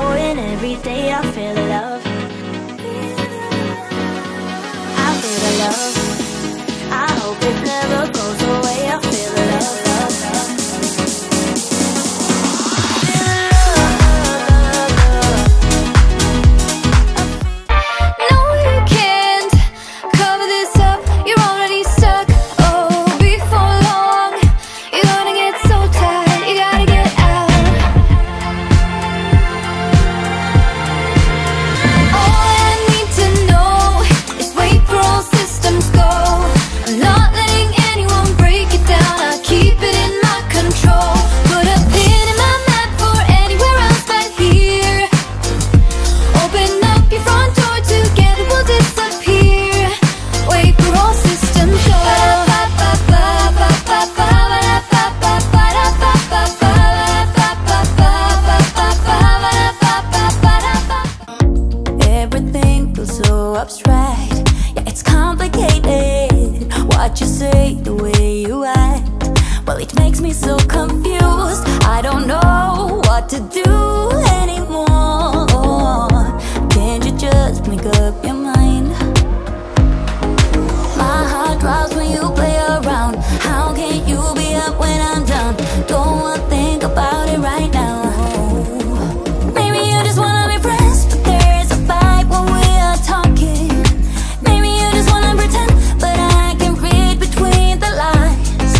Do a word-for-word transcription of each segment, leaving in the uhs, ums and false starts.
growing every day. I feel the love, I feel the love. I hope it never goes away. I feel the love, love, love. No, you can't cover this up. You're already stuck. Oh, before long you're gonna get so tired. You gotta get out. All I need to know is wait for all systems go. I'm not letting anyone break it down. I keep it in my control. Put a pin in my map for anywhere else but here. Open up your front door, together we'll disappear. Wait for all systems go. Everything feels so abstract. Yeah, it's complicated. What you say, the way you act, well, it makes me so confused. I don't know what to do anymore. Can't you just make up your mind? My heart drops when you play around. How can you be up when I'm down? Don't want to think about it right now. Maybe you just wanna be friends, but there's a vibe when we are talking. Maybe you just wanna pretend, but I can read between the lines.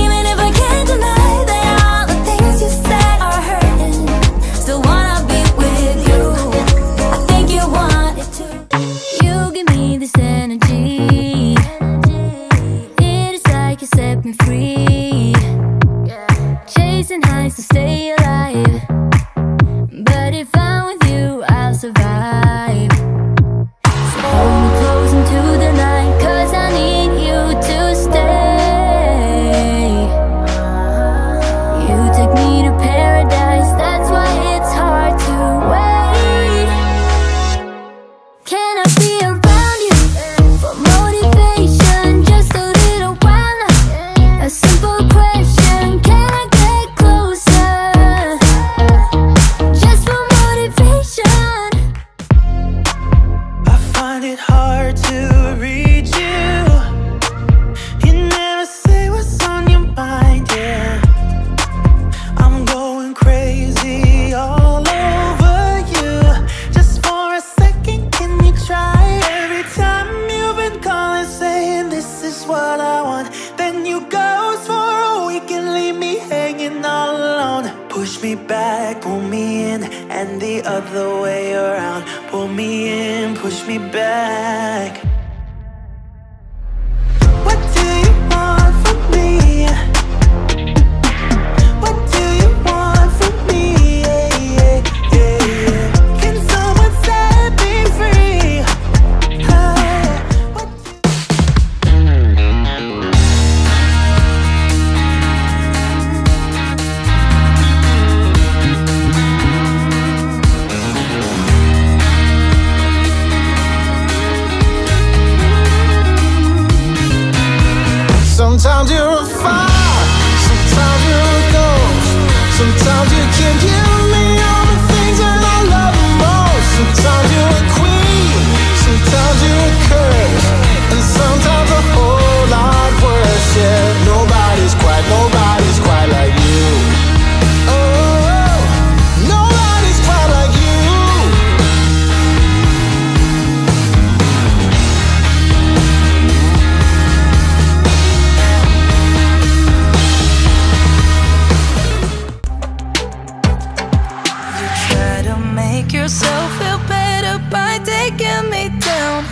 Even if I can't deny that all the things you said are hurting, still wanna be with you. I think you want it too. You give me this energy. It is like you set me free. Chasing highs to stay alive. But if I'm with you, I'll survive. So hold me close into the night, cause I need you to stay. You take me to paradise, that's why it's hard to wait. Can I be around you for motivation? Just a little while now. A simple question, can I get closer? Just for motivation. I find it hard to reach you. You never say what's on your mind, yeah. I'm going crazy all over you. Just for a second, can you try? Every time you've been calling, saying this is what I want, then you ghost for a week and leave me hanging all alone. Push me back, pull me in, and the other way around. Pull me in, push me back. What do you want from me? What do you want from me? Yeah, yeah, yeah, yeah. Can someone set me free? Ah, what do- Sometimes you're a fire, sometimes you're a ghost. Sometimes you can give me all the things that I love most. Sometimes you're a queen, sometimes you're a curse, and sometimes a whole lot worse. Yeah, nobody's quite, nobody's quite like you. Oh, nobody's quite like you. You try to make yourself feel better by taking me down.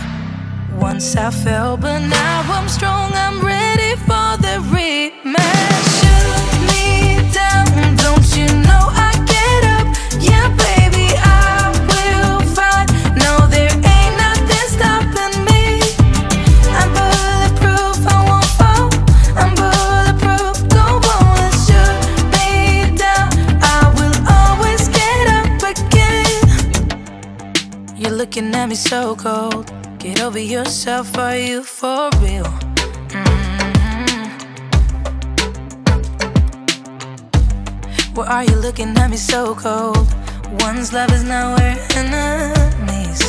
Once I fell, but now I'm strong. I'm ready for the rematch. Shoot me down, don't you know I get up? Yeah, baby, I will fight. No, there ain't nothing stopping me. I'm bulletproof, I won't fall. I'm bulletproof, don't wanna shoot me down. I will always get up again. You're looking at me so cold. Get over yourself, are you for real? Mm-hmm. Why are you looking at me so cold? One's love is now we're enemies.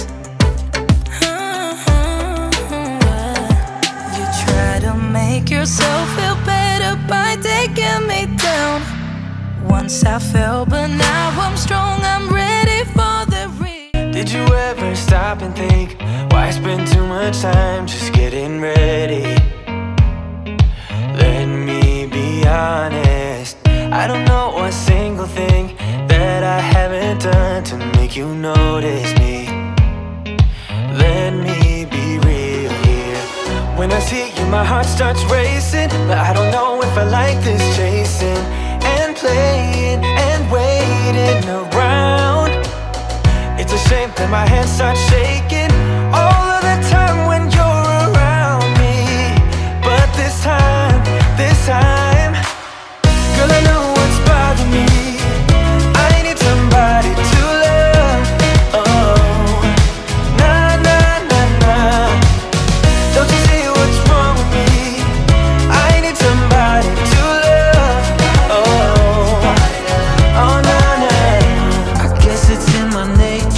You try to make yourself feel better by taking me down. Once I fell, but now I'm strong, I'm ready for the real. Did you ever stop and think, why spend too much time just getting ready? Let me be honest, I don't know a single thing that I haven't done to make you notice me. Let me be real here. When I see you, my heart starts racing, but I don't know if I like this chasing and playing and waiting around. It's a shame that my hands start shaking all of the time when you're around me. But this time, this time, girl, I know what's bothering me. I need somebody to love. Oh, nah, nah, nah, nah. Don't you see what's wrong with me? I need somebody to love. Oh, oh, nah, nah. I guess it's in my nature.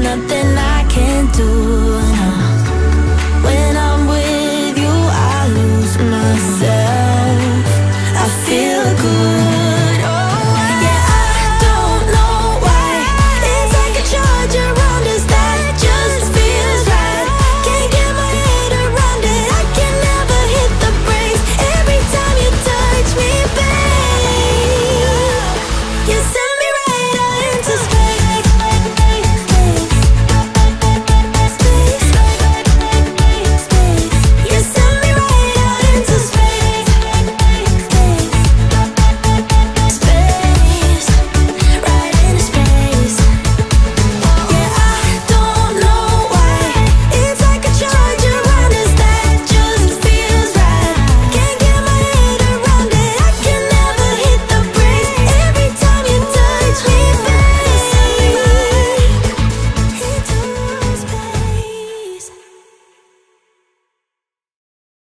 Nothing I can do.